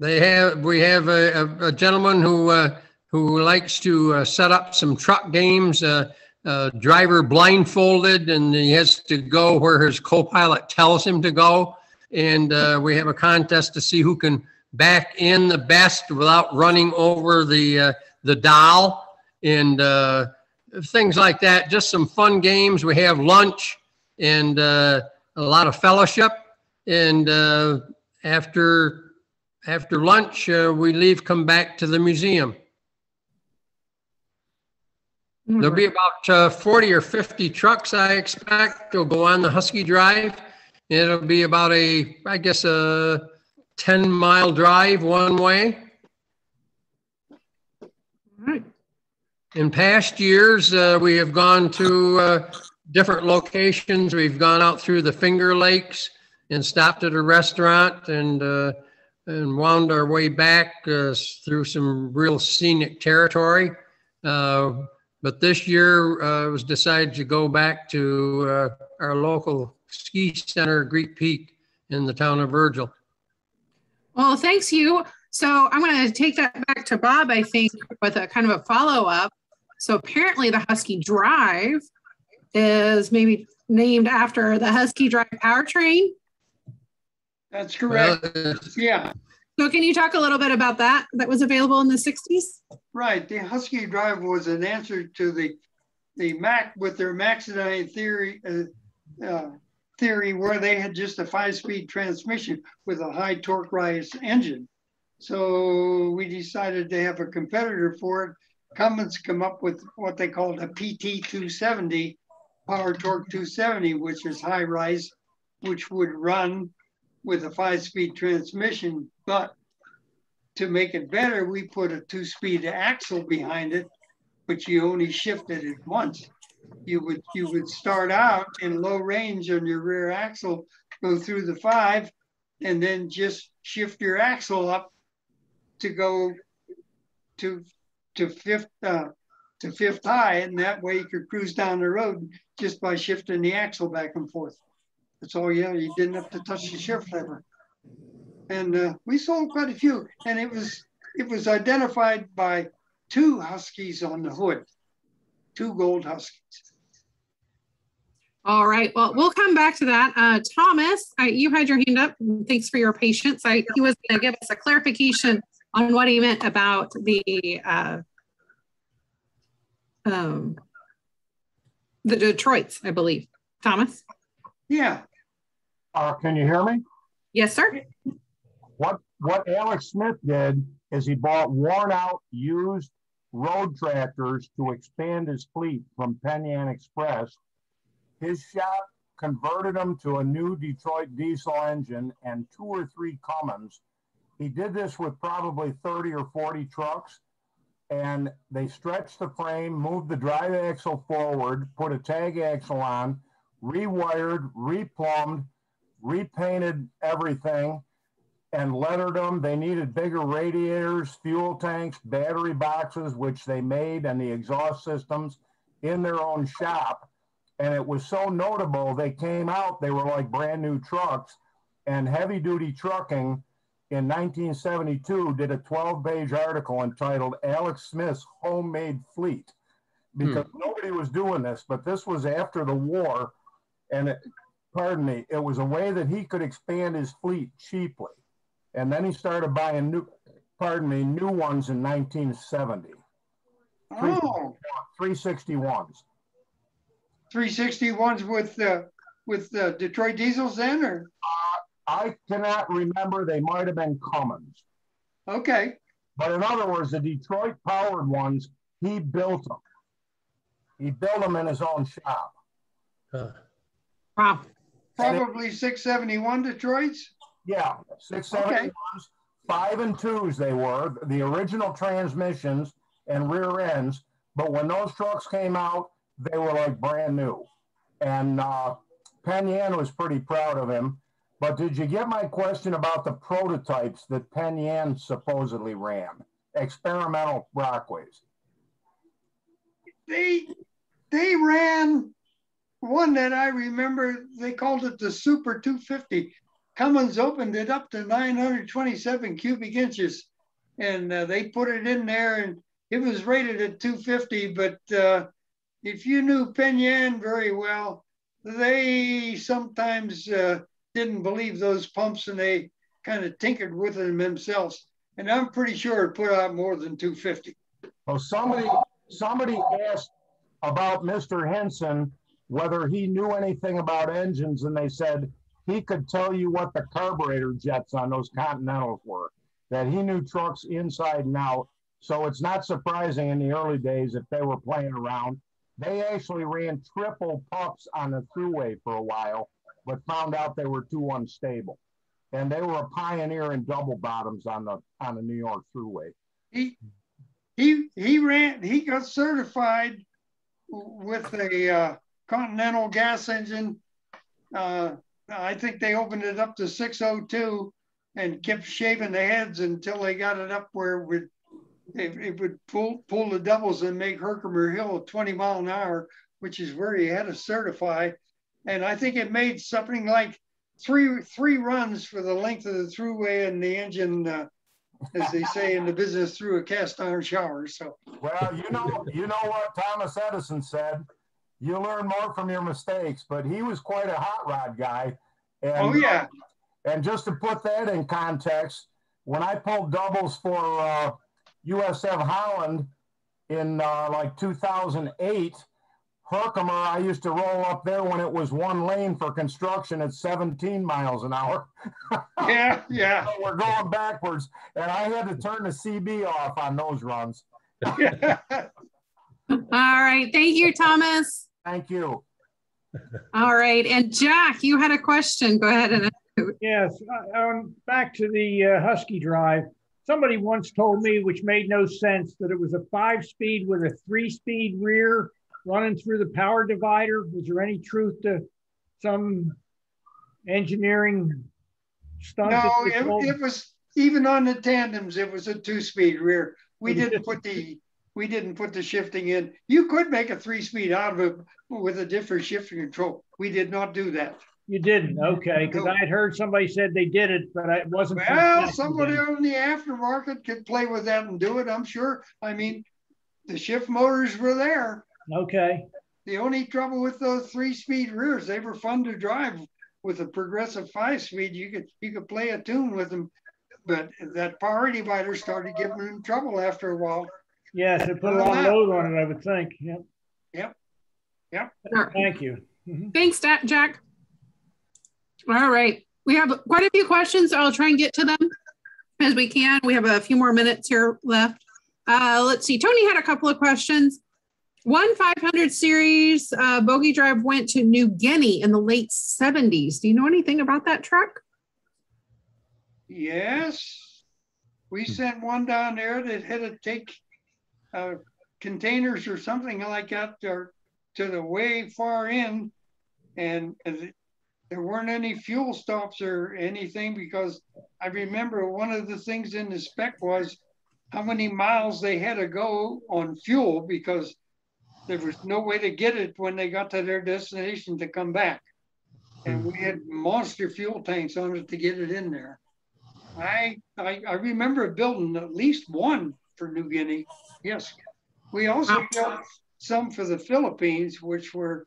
We have a gentleman who likes to set up some truck games. Driver blindfolded, and he has to go where his co-pilot tells him to go. And we have a contest to see who can back in the best without running over the dial and things like that. Just some fun games. We have lunch and a lot of fellowship. And after lunch, we leave, come back to the museum. There'll be about 40 or 50 trucks, I expect. They'll go on the Husky Drive. It'll be about a 10-mile drive one way. All right. In past years, we have gone to different locations. We've gone out through the Finger Lakes and stopped at a restaurant and wound our way back through some real scenic territory. But this year it was decided to go back to our local ski center, Greek Peak, in the town of Virgil. Well, thanks, Hugh. So I'm going to take that back to Bob, I think, with a kind of a follow-up. So apparently the Husky Drive is maybe named after the Husky Drive powertrain. That's correct. Yeah. So can you talk a little bit about that? That was available in the 60s? Right. The Husky Drive was an answer to the Mack with their Maxidine theory, theory where they had just a 5-speed transmission with a high torque rise engine. So we decided to have a competitor for it. Cummins come up with what they called a PT270, Power Torque 270, which is high rise, which would run with a 5-speed transmission, but to make it better, we put a 2-speed axle behind it, but you only shifted it once. You would start out in low range on your rear axle, go through the 5, and then just shift your axle up to go to fifth high, and that way you could cruise down the road just by shifting the axle back and forth. That's all. Yeah, you didn't have to touch the shift lever, and we sold quite a few. And it was identified by 2 Huskies on the hood, 2 gold Huskies. All right. Well, we'll come back to that. Thomas, you had your hand up. Thanks for your patience. He was going to give us a clarification on what he meant about the Detroits, I believe. Thomas. Yeah. Can you hear me? Yes, sir. What Alex Smith did is he bought worn-out used road tractors to expand his fleet from Penn Yan Express. His shop converted them to a new Detroit diesel engine and 2 or 3 Cummins. He did this with probably 30 or 40 trucks, and they stretched the frame, moved the drive axle forward, put a tag axle on, rewired, replumbed, repainted everything, and lettered them. They needed bigger radiators, fuel tanks, battery boxes, which they made, and the exhaust systems in their own shop. And it was so notable, they came out, they were like brand new trucks. And Heavy Duty Trucking in 1972 did a 12-page article entitled Alex Smith's Homemade Fleet, because nobody was doing this, but this was after the war. And it was a way that he could expand his fleet cheaply. And then he started buying new ones in 1970. Oh. 361s. 361s with Detroit Diesels then, or? I cannot remember. They might have been Cummins. Okay. But in other words, the Detroit powered ones, he built them. He built them in his own shop. Wow. Probably 671 Detroits? Yeah, 671s, okay. 5 and 2s they were, the original transmissions and rear ends. But when those trucks came out, they were like brand new. And Penn Yan was pretty proud of him. But did you get my question about the prototypes that Penn Yan supposedly ran? Experimental Brockways. They ran one that I remember, they called it the Super 250. Cummins opened it up to 927 cubic inches, and they put it in there, and it was rated at 250. But if you knew Penn Yan very well, they sometimes didn't believe those pumps, and they kind of tinkered with them themselves. And I'm pretty sure it put out more than 250. Well, somebody asked about Mr. Henson whether he knew anything about engines, and they said he could tell you what the carburetor jets on those Continentals were, that he knew trucks inside and out. So it's not surprising in the early days if they were playing around. They actually ran triple pups on the thruway for a while, but found out they were too unstable. And they were a pioneer in double bottoms on the New York thruway. He got certified with a Continental gas engine. I think they opened it up to 602 and kept shaving the heads until they got it up where it would it would pull the doubles and make Herkimer Hill 20 mile an hour, which is where he had to certify. And I think it made something like three runs for the length of the throughway, and the engine, as they say in the business, threw a cast iron shower. So, well, you know what Thomas Edison said: you learn more from your mistakes. But he was quite a hot rod guy. And, oh yeah. And just to put that in context, when I pulled doubles for USF Holland in like 2008. Herkimer, I used to roll up there when it was one lane for construction at 17 miles an hour. Yeah, yeah. So we're going backwards, and I had to turn the CB off on those runs. Yeah. All right. Thank you, Thomas. Thank you. All right. And Jack, you had a question. Go ahead. And yes. Back to the Husky Drive. Somebody once told me, which made no sense, that it was a 5-speed with a 3-speed rear running through the power divider. Was there any truth to some engineering stuff? No, it was, even on the tandems, it was a 2-speed rear. We didn't put the shifting in. You could make a 3-speed out of it with a different shifting control. We did not do that. You didn't, okay, because I had heard somebody said they did it, but it wasn't. Well, somebody in the aftermarket could play with that and do it, I'm sure. I mean, the shift motors were there. Okay. The only trouble with those 3-speed rears, they were fun to drive. With a progressive 5-speed, you could play a tune with them, but that power divider started giving them trouble after a while. Yes, it put a lot of load on it, I would think. Yep. Yep. Yep. Thank you. Mm-hmm. Thanks, Jack. All right, we have quite a few questions. So I'll try and get to them as we can. We have a few more minutes here left. Let's see. Tony had a couple of questions. One 500 series bogie drive went to New Guinea in the late 70s. Do you know anything about that truck? Yes. We sent one down there that had to take containers or something like that to the way far end. And there weren't any fuel stops or anything, because I remember one of the things in the spec was how many miles they had to go on fuel, because there was no way to get it when they got to their destination to come back. And we had monster fuel tanks on it to get it in there. I remember building at least one for New Guinea. Yes. We also built some for the Philippines, which were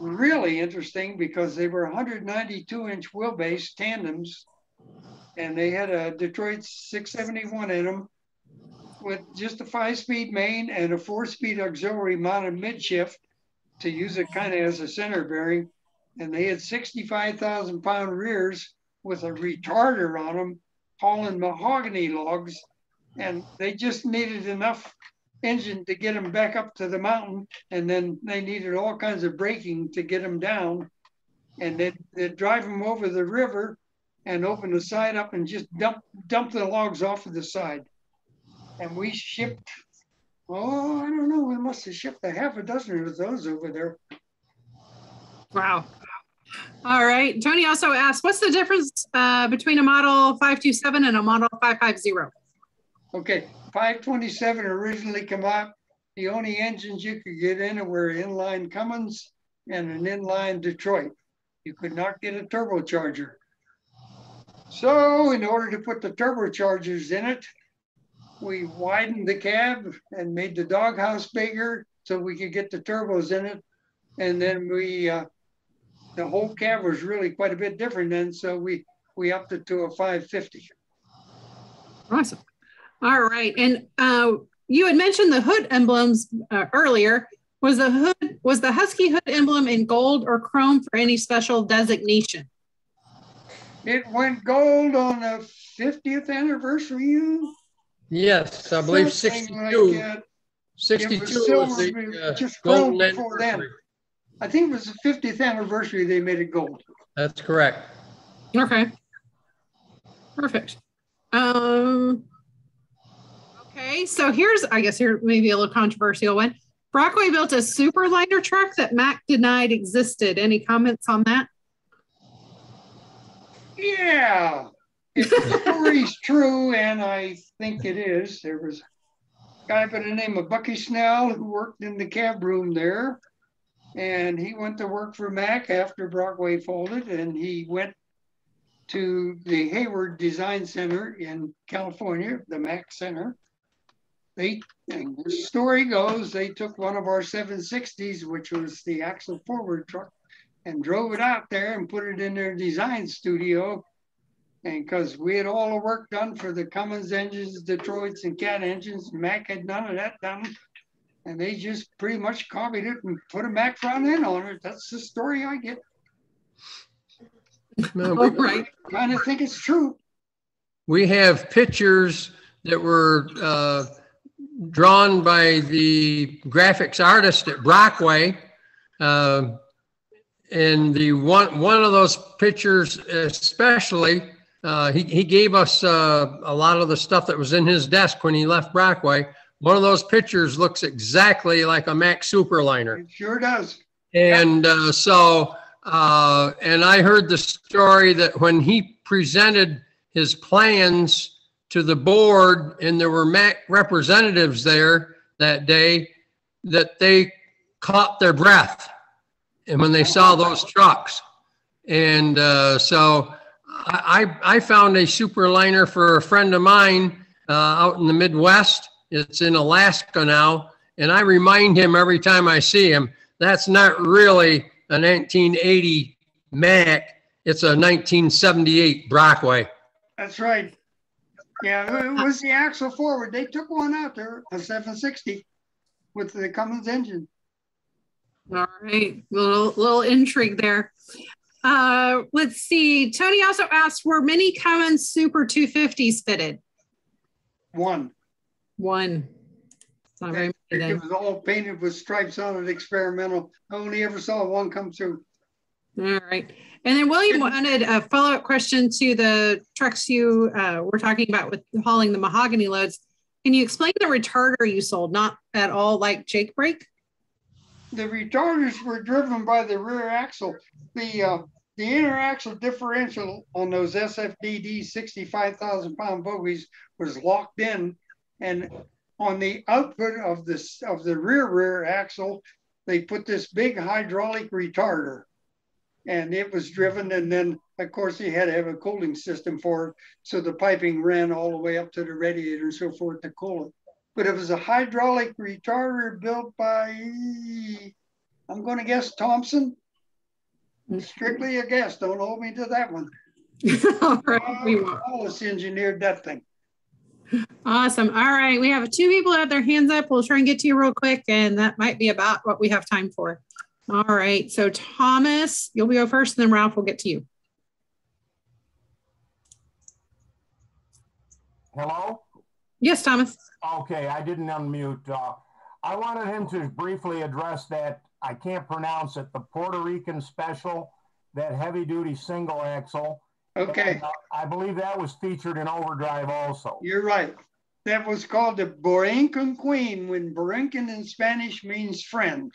really interesting because they were 192-inch wheelbase tandems, and they had a Detroit 671 in them, with just a 5-speed main and a 4-speed auxiliary mounted midshift to use it kind of as a center bearing. And they had 65,000 pound rears with a retarder on them, hauling mahogany logs. And they just needed enough engine to get them back up to the mountain. And then they needed all kinds of braking to get them down. And they'd drive them over the river and open the side up and just dump the logs off of the side. And we shipped, oh, I don't know, we must have shipped 6 of those over there. Wow. All right. Tony also asked, what's the difference between a Model 527 and a Model 550? Okay. 527 originally came out. The only engines you could get in were inline Cummins and an inline Detroit. You could not get a turbocharger. So in order to put the turbochargers in it, we widened the cab and made the doghouse bigger so we could get the turbos in it. And then the whole cab was really quite a bit different then, so we upped it to a 550. Awesome. All right. And you had mentioned the hood emblems earlier. Was the Husky hood emblem in gold or chrome for any special designation? It went gold on the 50th anniversary. Yes, I believe 62. Like, 62 was the just gold before then. I think it was the 50th anniversary they made it gold. That's correct. Okay. Perfect. Okay, so here's, I guess here maybe a little controversial one. Brockway built a super lighter truck that Mack denied existed. Any comments on that? Yeah. If the story's true, and I think it is, there was guy by the name of Bucky Snell, who worked in the cab room there. And he went to work for Mack after Brockway folded, and he went to the Hayward Design Center in California, the Mack Center. And the story goes, they took one of our 760s, which was the axle forward truck, and drove it out there and put it in their design studio. And because we had all the work done for the Cummins engines, Detroits, and Cat engines, Mack had none of that done. And they just pretty much copied it and put a Mack front end on it. That's the story I get. No, we, right. I kind of think it's true. We have pictures that were drawn by the graphics artist at Brockway. And the one of those pictures especially, he gave us a lot of the stuff that was in his desk when he left Brockway. One of those pictures looks exactly like a Mack Superliner. It sure does. And and I heard the story that when he presented his plans to the board, and there were Mack representatives there that day, that they caught their breath. And when they saw those trucks. And so I found a Superliner for a friend of mine out in the Midwest. It's in Alaska now, and I remind him every time I see him, that's not really a 1980 Mack, it's a 1978 Brockway. That's right. Yeah, it was the axle forward. They took one out there, a 760, with the Cummins engine. All right, little intrigue there. Let's see, Tony also asked, were many Cummins Super 250s fitted? One. One. It's not very many. It was all painted with stripes on it, experimental. I only ever saw one come through. All right. And then William wanted a follow-up question to the trucks you were talking about with hauling the mahogany loads. Can you explain the retarder you sold? Not at all like Jake brake? The retarders were driven by the rear axle. The inner axle differential on those SFDD 65,000-pound bogies was locked in. And on the output of this of the rear axle, they put this big hydraulic retarder, and it was driven. And then, of course, you had to have a cooling system for it, so the piping ran all the way up to the radiator and so forth to cool it. But it was a hydraulic retarder built by, I'm going to guess, Thompson. Strictly a guess. Don't hold me to that one. All right, we won't. Wallace engineered that thing. Awesome. All right. We have two people have their hands up. We'll try and get to you real quick. And that might be about what we have time for. All right. So Thomas, you'll go first, and then Ralph will get to you. Hello? Yes, Thomas. Okay. I didn't unmute. I wanted him to briefly address that. I can't pronounce it. The Puerto Rican special, that heavy duty single axle. Okay. I believe that was featured in Overdrive also. You're right. That was called the Borinquen Queen, when Borinquen in Spanish means friend.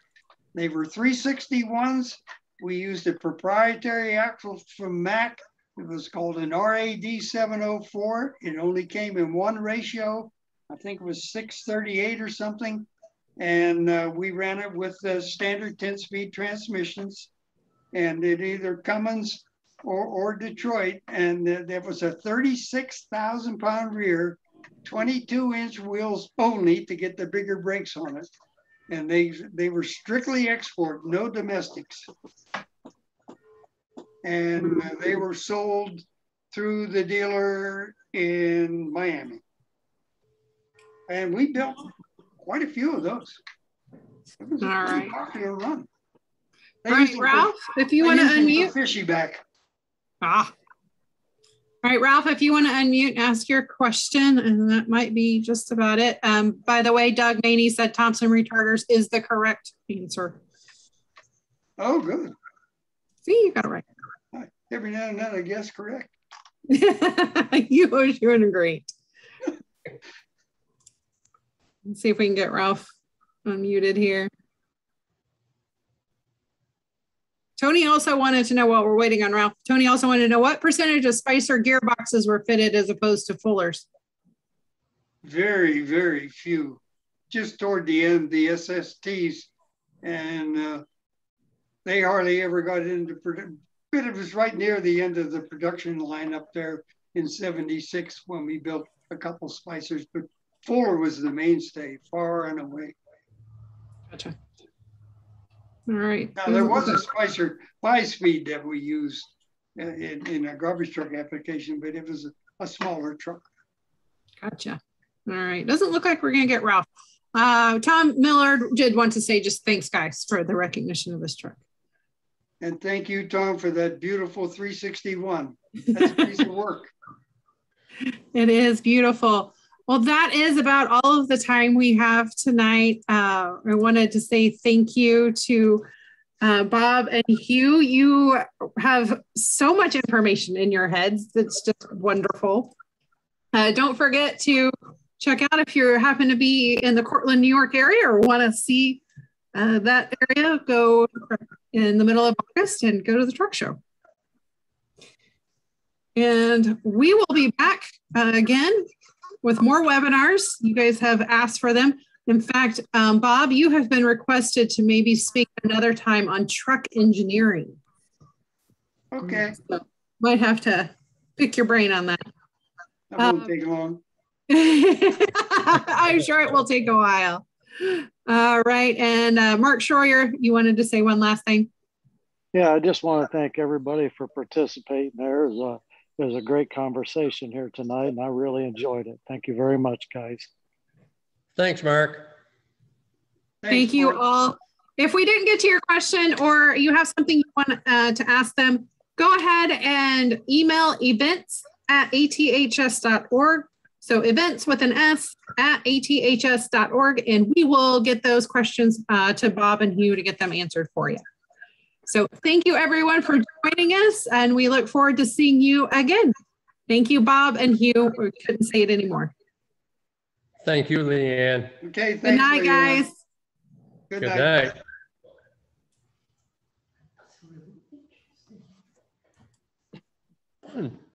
They were 361s. We used a proprietary axle from Mack. It was called an RAD 704. It only came in one ratio. I think it was 638 or something. And we ran it with the standard 10-speed transmissions. And it either Cummins or Detroit, and there was a 36,000-pound rear, 22-inch wheels only to get the bigger brakes on it. And they were strictly export, no domestics. And they were sold through the dealer in Miami. And we built quite a few of those. It was a popular run. All right, Ralph, if you want to unmute. Fishy back. Ah. All right, Ralph, if you want to unmute and ask your question, and that might be just about it. By the way, Doug Maney said Thompson retarders is the correct answer. Oh, good. See, you got it right. Every now and then I guess correct. You are doing great. Let's see if we can get Ralph unmuted here. Tony also wanted to know, while we're waiting on Ralph, Tony also wanted to know what percentage of Spicer gearboxes were fitted as opposed to Fuller's? Very, very few. just toward the end, the SSTs, and they hardly ever got into production. But it was right near the end of the production line up there in 76 when we built a couple splicers, but Fuller was the mainstay, far and away. Gotcha. All right. Now, there was a splicer by speed that we used in a garbage truck application, but it was a smaller truck. Gotcha. All right. Doesn't look like we're going to get Ralph. Tom Millard did want to say just thanks, guys, for the recognition of this truck. And thank you, Tom, for that beautiful 361. That's a piece of work. It is beautiful. Well, that is about all of the time we have tonight. I wanted to say thank you to Bob and Hugh. You have so much information in your heads. That's just wonderful. Don't forget to check out if you happen to be in the Cortland, New York area or want to see that area, go in the middle of August and go to the truck show. And we will be back again with more webinars. You guys have asked for them. In fact, Bob, you have been requested to maybe speak another time on truck engineering. Okay. So might have to pick your brain on that. That won't take long. I'm sure it will take a while. All right. And Mark Schroyer, you wanted to say one last thing? Yeah, I just want to thank everybody for participating. It was a great conversation here tonight, and I really enjoyed it. Thank you very much, guys. Thanks, Mark. Thank you all. If we didn't get to your question or you have something you want to ask them, go ahead and email events@aths.org. So events with an S at aths.org, and we will get those questions to Bob and Hugh to get them answered for you. So thank you, everyone, for joining us, and we look forward to seeing you again. Thank you, Bob and Hugh. We couldn't say it anymore. Thank you, Leanne. Okay, thanks, Leanne. Good night, guys. Good night. Good night.